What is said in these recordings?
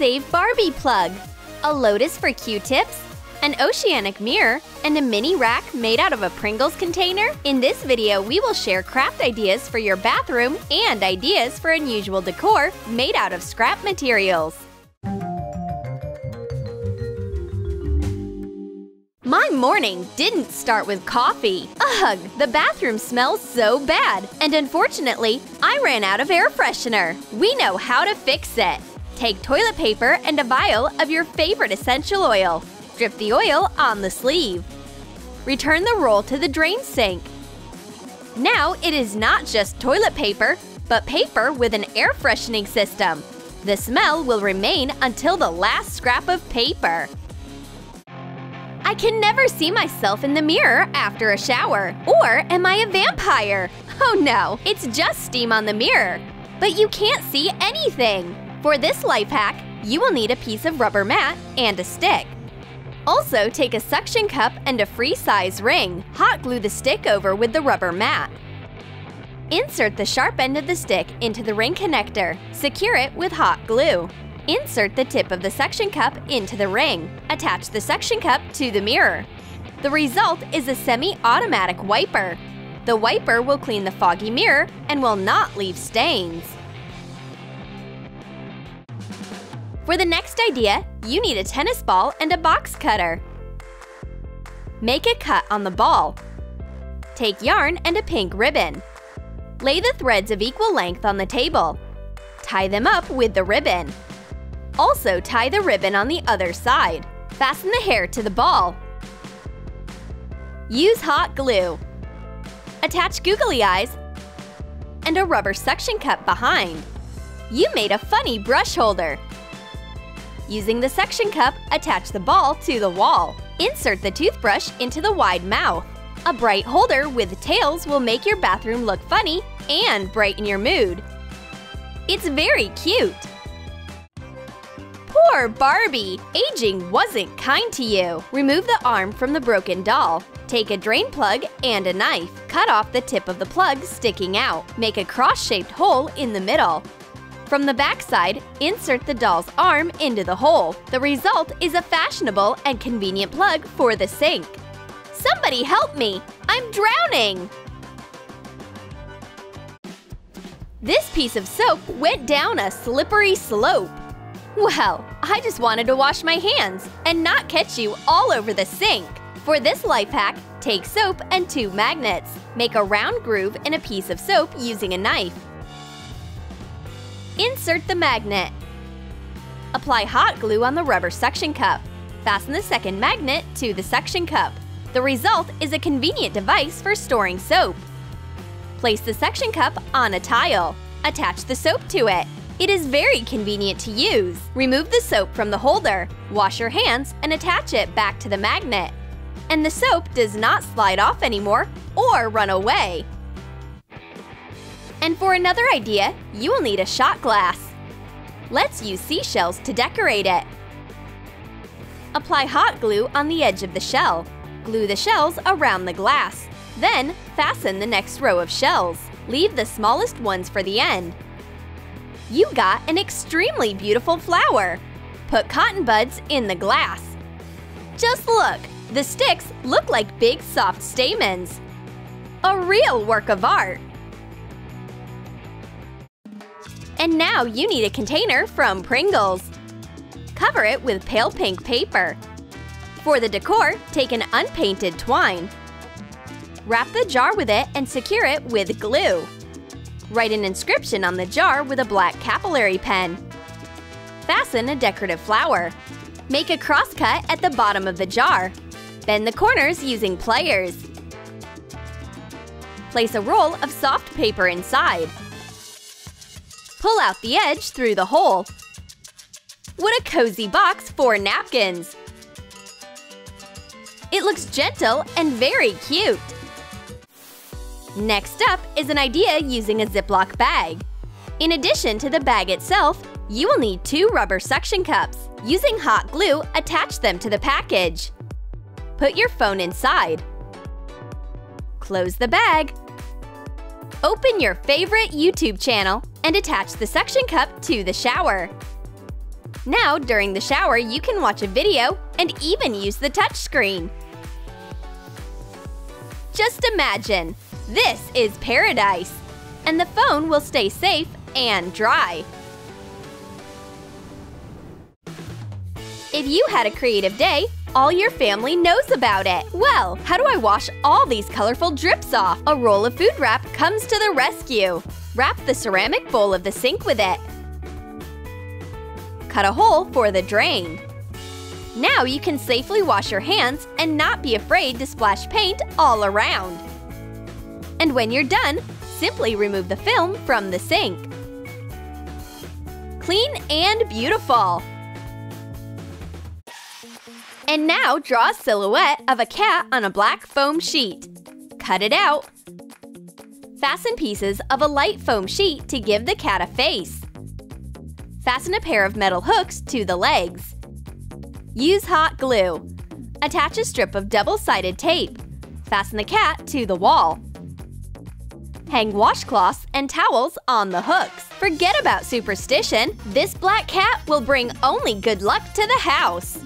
Save Barbie plug, a lotus for Q-tips, an oceanic mirror, and a mini rack made out of a Pringles container. In this video, we will share craft ideas for your bathroom and ideas for unusual decor made out of scrap materials. My morning didn't start with coffee. Ugh, the bathroom smells so bad. And unfortunately, I ran out of air freshener. We know how to fix it. Take toilet paper and a vial of your favorite essential oil. Drip the oil on the sleeve. Return the roll to the drain sink. Now it is not just toilet paper, but paper with an air freshening system. The smell will remain until the last scrap of paper. I can never see myself in the mirror after a shower. Or am I a vampire? Oh no, it's just steam on the mirror. But you can't see anything. For this life hack, you will need a piece of rubber mat and a stick. Also, take a suction cup and a free-size ring. Hot glue the stick over with the rubber mat. Insert the sharp end of the stick into the ring connector. Secure it with hot glue. Insert the tip of the suction cup into the ring. Attach the suction cup to the mirror. The result is a semi-automatic wiper. The wiper will clean the foggy mirror and will not leave stains. For the next idea, you need a tennis ball and a box cutter. Make a cut on the ball. Take yarn and a pink ribbon. Lay the threads of equal length on the table. Tie them up with the ribbon. Also, tie the ribbon on the other side. Fasten the hair to the ball. Use hot glue. Attach googly eyes and a rubber suction cup behind. You made a funny brush holder. Using the suction cup, attach the ball to the wall. Insert the toothbrush into the wide mouth. A bright holder with tails will make your bathroom look funny and brighten your mood. It's very cute! Poor Barbie! Aging wasn't kind to you. Remove the arm from the broken doll. Take a drain plug and a knife. Cut off the tip of the plug sticking out. Make a cross-shaped hole in the middle. From the backside, insert the doll's arm into the hole. The result is a fashionable and convenient plug for the sink. Somebody help me! I'm drowning! This piece of soap went down a slippery slope. Well, I just wanted to wash my hands and not catch you all over the sink. For this life hack, take soap and two magnets. Make a round groove in a piece of soap using a knife. Insert the magnet. Apply hot glue on the rubber suction cup. Fasten the second magnet to the suction cup. The result is a convenient device for storing soap. Place the suction cup on a tile. Attach the soap to it. It is very convenient to use. Remove the soap from the holder, wash your hands, and attach it back to the magnet. And the soap does not slide off anymore or run away. And for another idea, you will need a shot glass. Let's use seashells to decorate it. Apply hot glue on the edge of the shell. Glue the shells around the glass. Then, fasten the next row of shells. Leave the smallest ones for the end. You got an extremely beautiful flower! Put cotton buds in the glass. Just look! The sticks look like big soft stamens. A real work of art! And now you need a container from Pringles. Cover it with pale pink paper. For the decor, take an unpainted twine. Wrap the jar with it and secure it with glue. Write an inscription on the jar with a black capillary pen. Fasten a decorative flower. Make a crosscut at the bottom of the jar. Bend the corners using pliers. Place a roll of soft paper inside. Pull out the edge through the hole. What a cozy box for napkins! It looks gentle and very cute! Next up is an idea using a Ziploc bag. In addition to the bag itself, you will need two rubber suction cups. Using hot glue, attach them to the package. Put your phone inside. Close the bag. Open your favorite YouTube channel and attach the suction cup to the shower. Now, during the shower, you can watch a video and even use the touchscreen. Just imagine! This is paradise! And the phone will stay safe and dry. If you had a creative day, all your family knows about it. Well, how do I wash all these colorful drips off? A roll of food wrap comes to the rescue. Wrap the ceramic bowl of the sink with it. Cut a hole for the drain. Now you can safely wash your hands and not be afraid to splash paint all around. And when you're done, simply remove the film from the sink. Clean and beautiful! And now draw a silhouette of a cat on a black foam sheet. Cut it out. Fasten pieces of a light foam sheet to give the cat a face. Fasten a pair of metal hooks to the legs. Use hot glue. Attach a strip of double-sided tape. Fasten the cat to the wall. Hang washcloths and towels on the hooks. Forget about superstition. This black cat will bring only good luck to the house.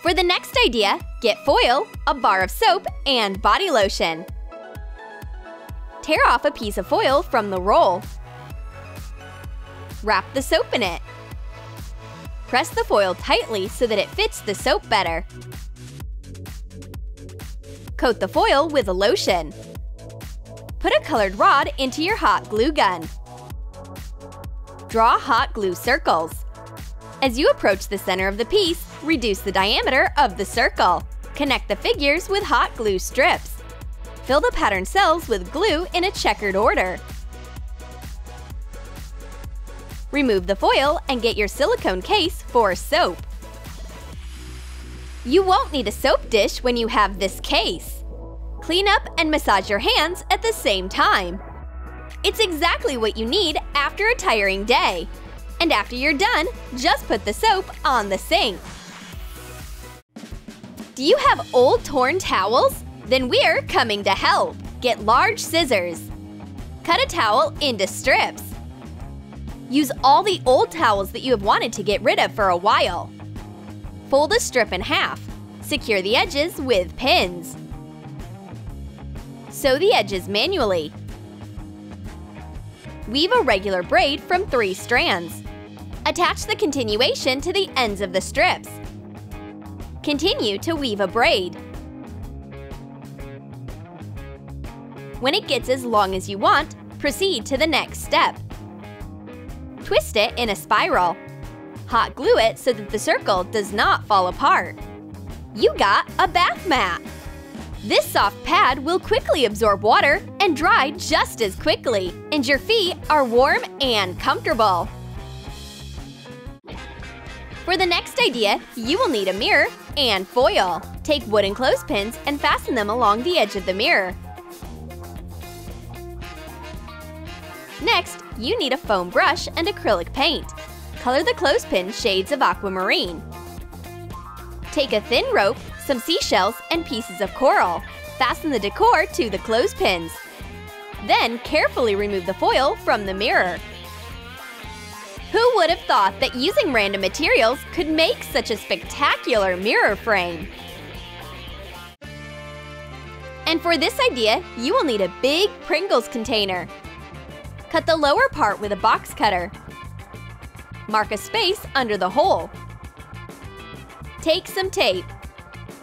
For the next idea, get foil, a bar of soap, and body lotion. Tear off a piece of foil from the roll. Wrap the soap in it. Press the foil tightly so that it fits the soap better. Coat the foil with a lotion. Put a colored rod into your hot glue gun. Draw hot glue circles. As you approach the center of the piece, reduce the diameter of the circle. Connect the figures with hot glue strips. Fill the pattern cells with glue in a checkered order. Remove the foil and get your silicone case for soap. You won't need a soap dish when you have this case. Clean up and massage your hands at the same time. It's exactly what you need after a tiring day. And after you're done, just put the soap on the sink. Do you have old torn towels? Then we're coming to help! Get large scissors. Cut a towel into strips. Use all the old towels that you have wanted to get rid of for a while. Fold a strip in half. Secure the edges with pins. Sew the edges manually. Weave a regular braid from 3 strands. Attach the continuation to the ends of the strips. Continue to weave a braid. When it gets as long as you want, proceed to the next step. Twist it in a spiral. Hot glue it so that the circle does not fall apart. You got a bath mat! This soft pad will quickly absorb water and dry just as quickly, and your feet are warm and comfortable. For the next idea, you will need a mirror and foil. Take wooden clothespins and fasten them along the edge of the mirror. Next, you need a foam brush and acrylic paint. Color the clothespin shades of aquamarine. Take a thin rope, some seashells, and pieces of coral. Fasten the decor to the clothespins. Then carefully remove the foil from the mirror. Who would have thought that using random materials could make such a spectacular mirror frame? And for this idea, you will need a big Pringles container. Cut the lower part with a box cutter. Mark a space under the hole. Take some tape.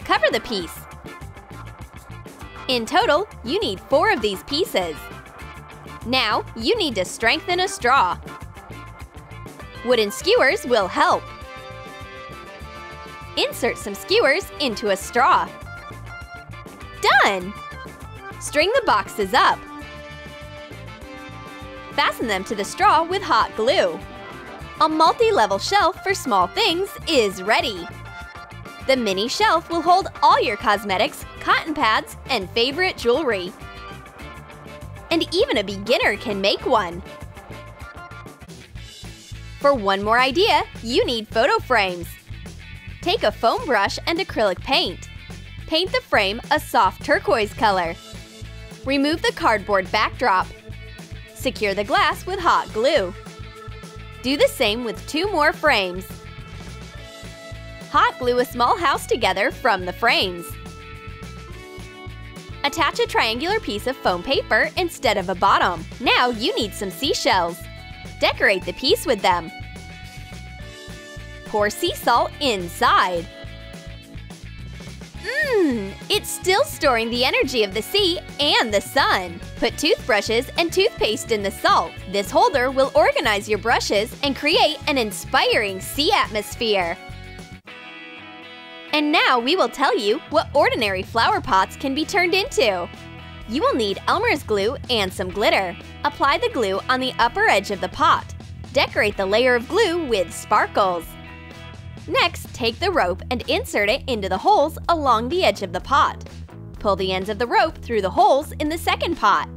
Cover the piece. In total, you need 4 of these pieces. Now, you need to strengthen a straw. Wooden skewers will help. Insert some skewers into a straw. Done! String the boxes up. Fasten them to the straw with hot glue. A multi-level shelf for small things is ready. The mini shelf will hold all your cosmetics, cotton pads, and favorite jewelry. And even a beginner can make one. For one more idea, you need photo frames. Take a foam brush and acrylic paint. Paint the frame a soft turquoise color. Remove the cardboard backdrop. Secure the glass with hot glue. Do the same with 2 more frames. Hot glue a small house together from the frames. Attach a triangular piece of foam paper instead of a bottom. Now you need some seashells. Decorate the piece with them. Pour sea salt inside. It's still storing the energy of the sea and the sun. Put toothbrushes and toothpaste in the salt. This holder will organize your brushes and create an inspiring sea atmosphere. And now we will tell you what ordinary flower pots can be turned into. You will need Elmer's glue and some glitter. Apply the glue on the upper edge of the pot. Decorate the layer of glue with sparkles. Next, take the rope and insert it into the holes along the edge of the pot. Pull the ends of the rope through the holes in the second pot.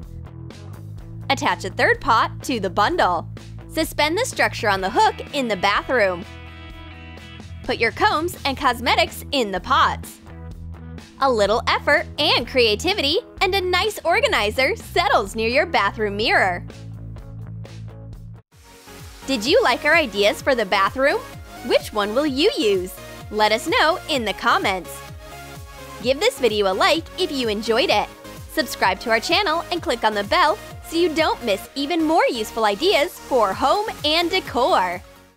Attach a third pot to the bundle. Suspend the structure on the hook in the bathroom. Put your combs and cosmetics in the pots. A little effort and creativity and a nice organizer settles near your bathroom mirror. Did you like our ideas for the bathroom? Which one will you use? Let us know in the comments! Give this video a like if you enjoyed it. Subscribe to our channel and click on the bell so you don't miss even more useful ideas for home and decor.